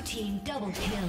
Blue team double kill.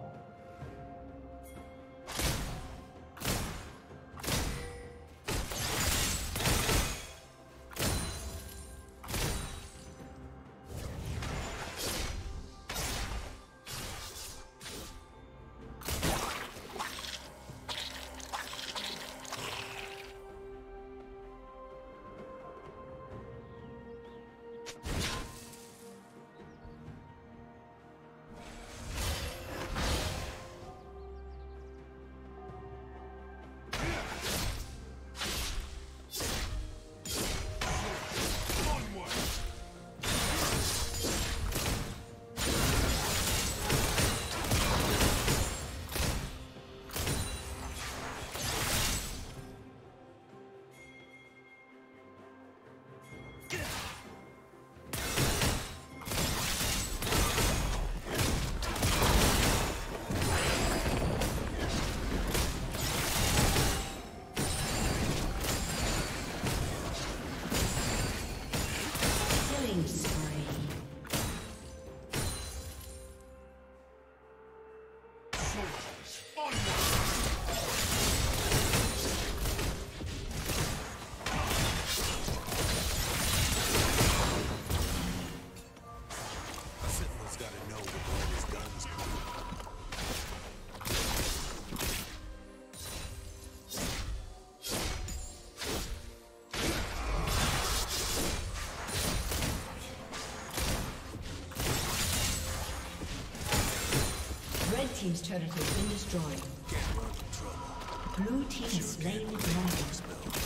Team's turret has been destroyed. Blue team has slain the dragon.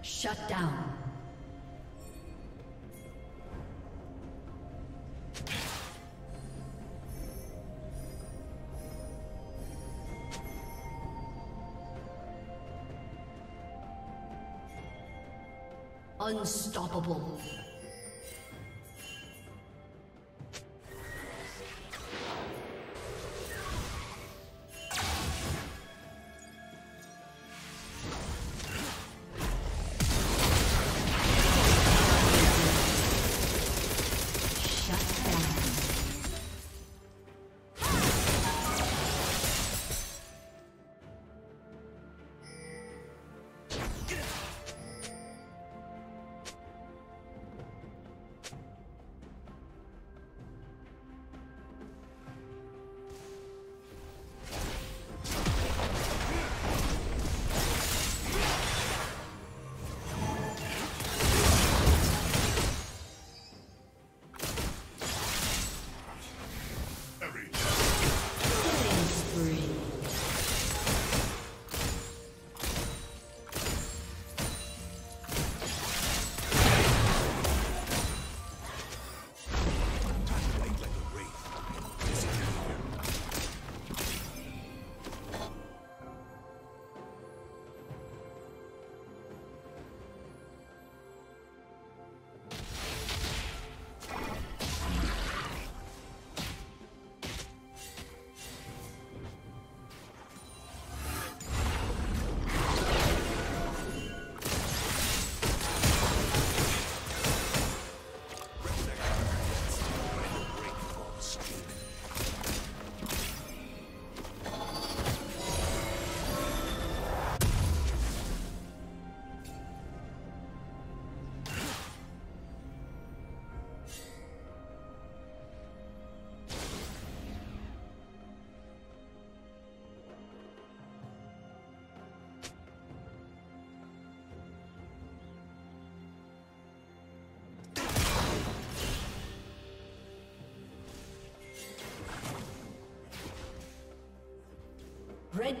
Shut down. Unstoppable. Red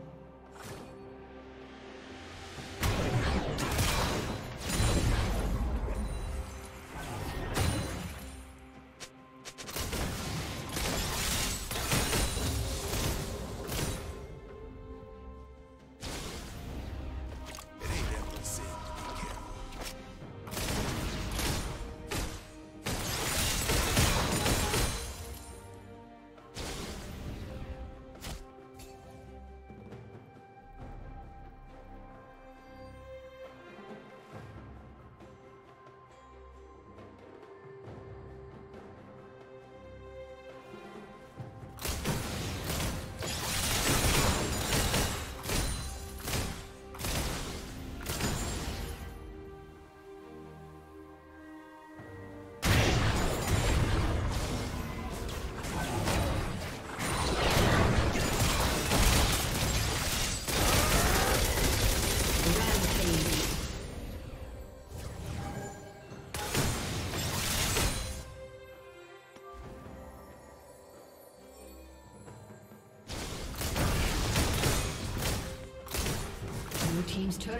team's turret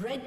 Red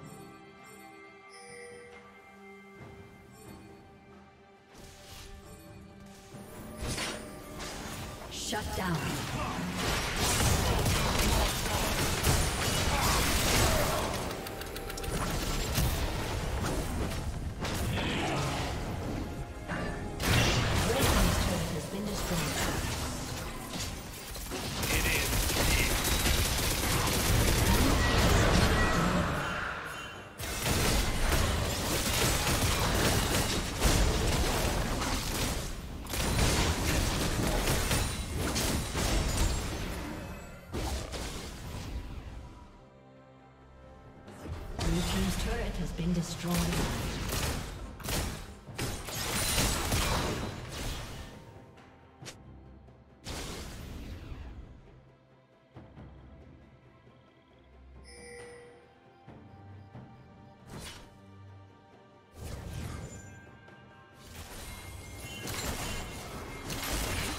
Shut down. Destroyed.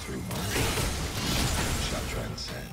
Through my mind shall transcend.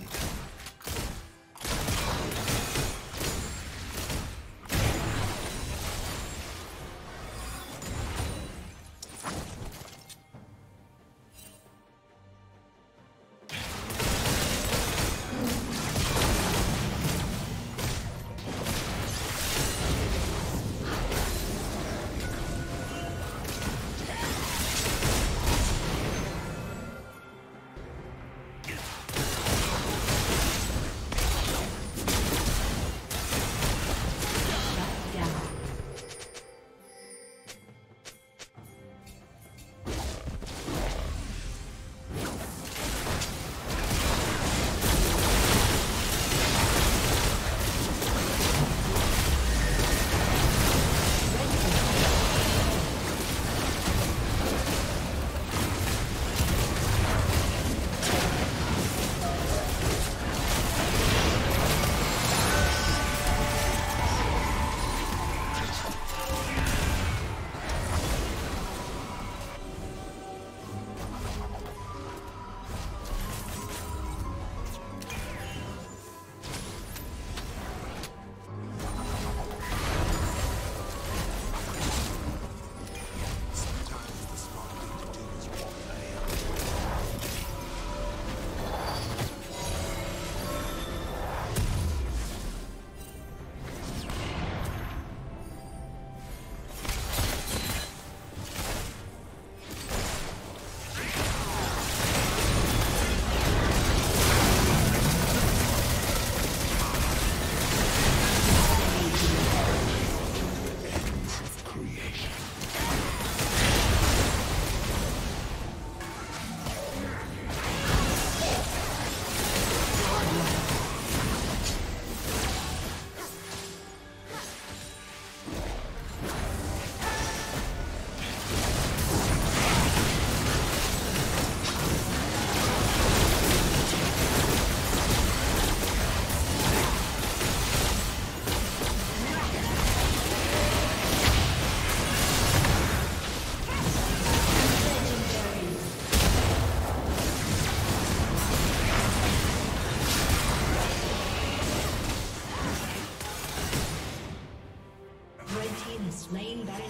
Slain Baron.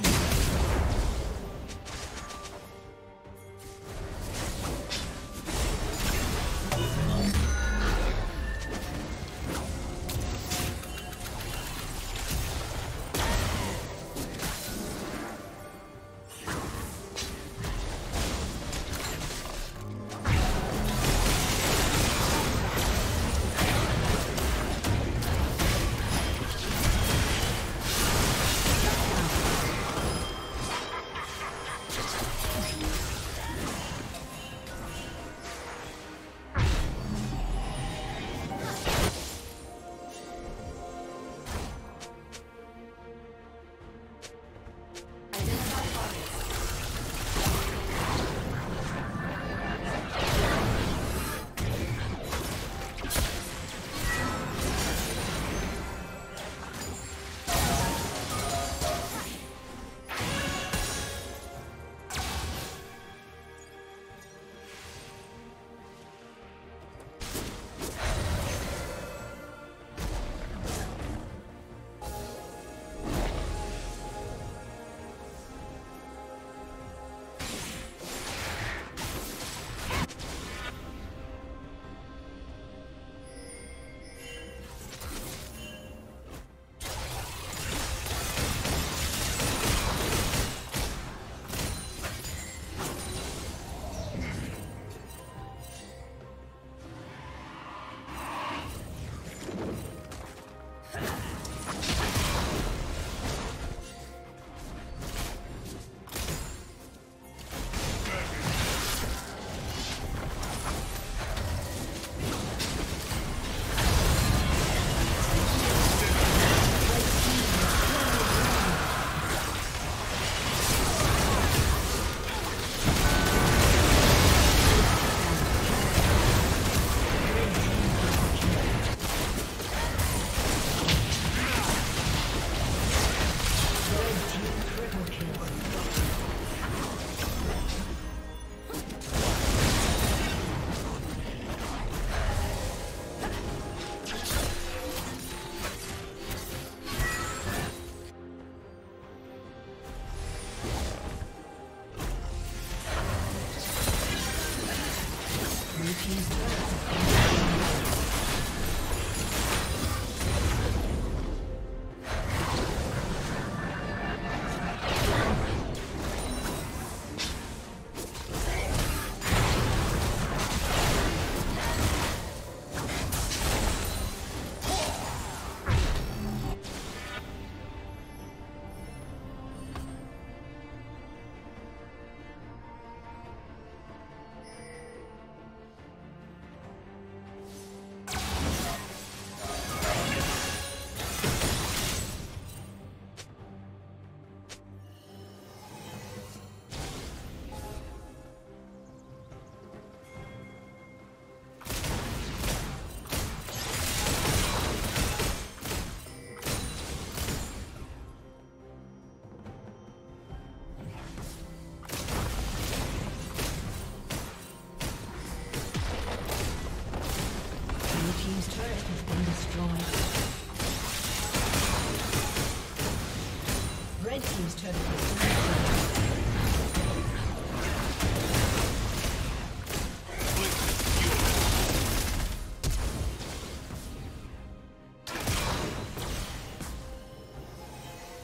team's turn to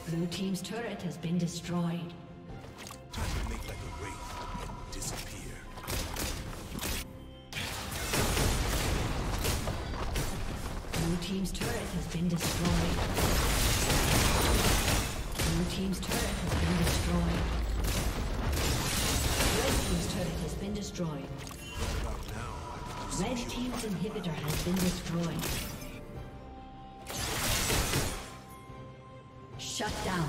Blue team's turret has been destroyed. Team's turret has been destroyed. Blue team's turret has been destroyed. Red team's turret has been destroyed. Red team's inhibitor has been destroyed. Shut down. Shut down.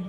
Red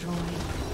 Drawing.